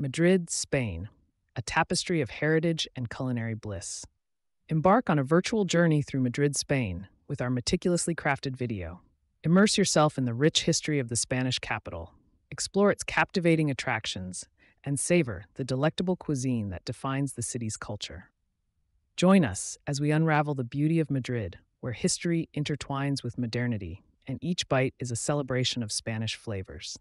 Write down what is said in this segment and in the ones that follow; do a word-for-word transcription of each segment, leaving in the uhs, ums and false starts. Madrid, Spain, a tapestry of heritage and culinary bliss. Embark on a virtual journey through Madrid, Spain, with our meticulously crafted video. Immerse yourself in the rich history of the Spanish capital, explore its captivating attractions, and savor the delectable cuisine that defines the city's culture. Join us as we unravel the beauty of Madrid, where history intertwines with modernity, and each bite is a celebration of Spanish flavors.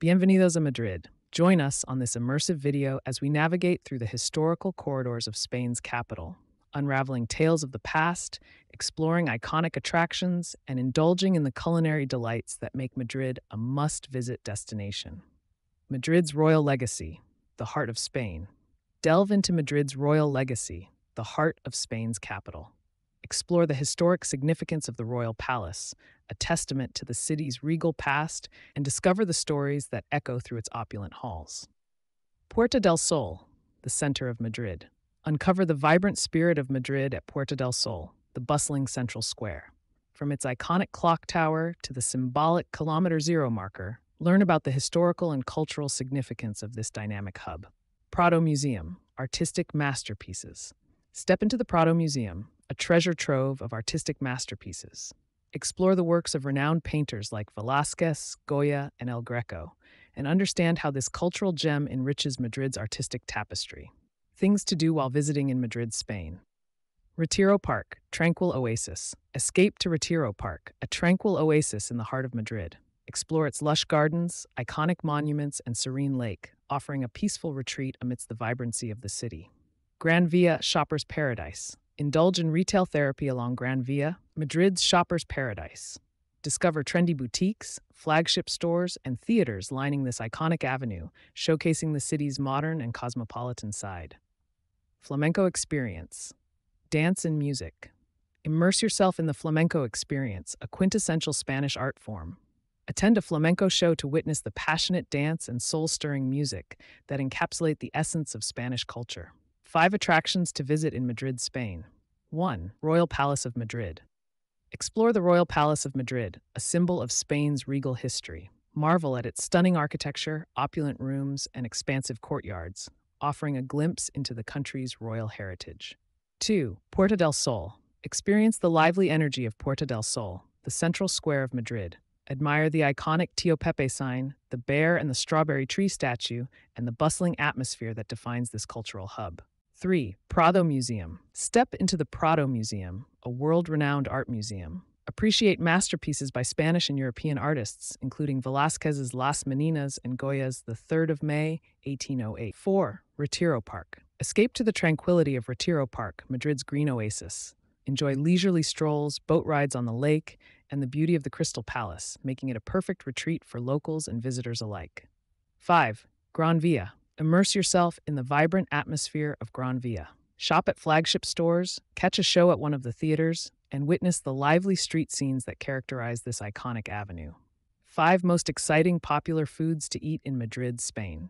Bienvenidos a Madrid. Join us on this immersive video as we navigate through the historical corridors of Spain's capital, unraveling tales of the past, exploring iconic attractions, and indulging in the culinary delights that make Madrid a must-visit destination. Madrid's Royal Legacy, the heart of Spain. Delve into Madrid's royal legacy, the heart of Spain's capital. Explore the historic significance of the Royal Palace, a testament to the city's regal past, and discover the stories that echo through its opulent halls. Puerta del Sol, the center of Madrid. Uncover the vibrant spirit of Madrid at Puerta del Sol, the bustling central square. From its iconic clock tower to the symbolic Kilometer Zero marker, learn about the historical and cultural significance of this dynamic hub. Prado Museum, artistic masterpieces. Step into the Prado Museum, a treasure trove of artistic masterpieces. Explore the works of renowned painters like Velázquez, Goya, and El Greco, and understand how this cultural gem enriches Madrid's artistic tapestry. Things to do while visiting in Madrid, Spain. Retiro Park, tranquil oasis. Escape to Retiro Park, a tranquil oasis in the heart of Madrid. Explore its lush gardens, iconic monuments, and serene lake, offering a peaceful retreat amidst the vibrancy of the city. Gran Via, shopper's paradise. Indulge in retail therapy along Gran Via, Madrid's shopper's paradise. Discover trendy boutiques, flagship stores, and theaters lining this iconic avenue, showcasing the city's modern and cosmopolitan side. Flamenco experience. Dance and music. Immerse yourself in the flamenco experience, a quintessential Spanish art form. Attend a flamenco show to witness the passionate dance and soul-stirring music that encapsulate the essence of Spanish culture. Five attractions to visit in Madrid, Spain. One. Royal Palace of Madrid. Explore the Royal Palace of Madrid, a symbol of Spain's regal history. Marvel at its stunning architecture, opulent rooms, and expansive courtyards, offering a glimpse into the country's royal heritage. Two. Puerta del Sol. Experience the lively energy of Puerta del Sol, the central square of Madrid. Admire the iconic Tio Pepe sign, the bear and the strawberry tree statue, and the bustling atmosphere that defines this cultural hub. Three. Prado Museum. Step into the Prado Museum, a world-renowned art museum. Appreciate masterpieces by Spanish and European artists, including Velázquez's Las Meninas and Goya's The third of May, eighteen oh eight. Four. Retiro Park. Escape to the tranquility of Retiro Park, Madrid's green oasis. Enjoy leisurely strolls, boat rides on the lake, and the beauty of the Crystal Palace, making it a perfect retreat for locals and visitors alike. Five. Gran Vía. Immerse yourself in the vibrant atmosphere of Gran Vía. Shop at flagship stores, catch a show at one of the theaters, and witness the lively street scenes that characterize this iconic avenue. Five most exciting popular foods to eat in Madrid, Spain.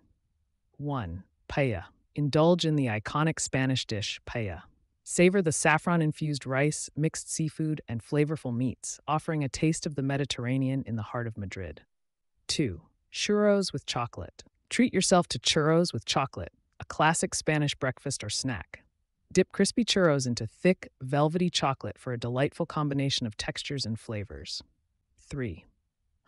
One. Paella. Indulge in the iconic Spanish dish, paella. Savor the saffron-infused rice, mixed seafood, and flavorful meats, offering a taste of the Mediterranean in the heart of Madrid. Two. Churros with chocolate. Treat yourself to churros with chocolate, a classic Spanish breakfast or snack. Dip crispy churros into thick, velvety chocolate for a delightful combination of textures and flavors. Three.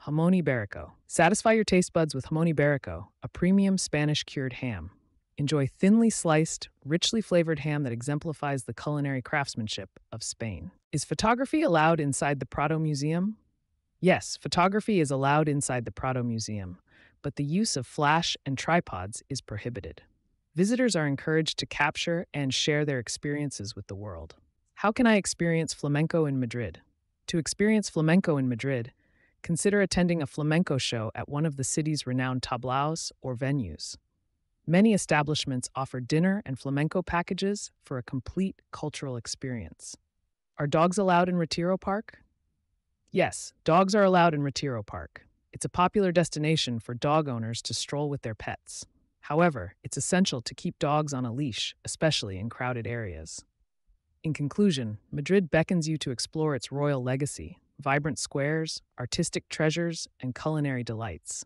Jamón Ibérico. Satisfy your taste buds with Jamón Ibérico, a premium Spanish cured ham. Enjoy thinly sliced, richly flavored ham that exemplifies the culinary craftsmanship of Spain. Is photography allowed inside the Prado Museum? Yes, photography is allowed inside the Prado Museum, but the use of flash and tripods is prohibited. Visitors are encouraged to capture and share their experiences with the world. How can I experience flamenco in Madrid? To experience flamenco in Madrid, consider attending a flamenco show at one of the city's renowned tablaos or venues. Many establishments offer dinner and flamenco packages for a complete cultural experience. Are dogs allowed in Retiro Park? Yes, dogs are allowed in Retiro Park. It's a popular destination for dog owners to stroll with their pets. However, it's essential to keep dogs on a leash, especially in crowded areas. In conclusion, Madrid beckons you to explore its royal legacy, vibrant squares, artistic treasures, and culinary delights.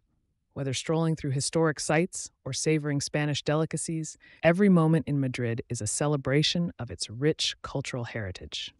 Whether strolling through historic sites or savoring Spanish delicacies, every moment in Madrid is a celebration of its rich cultural heritage.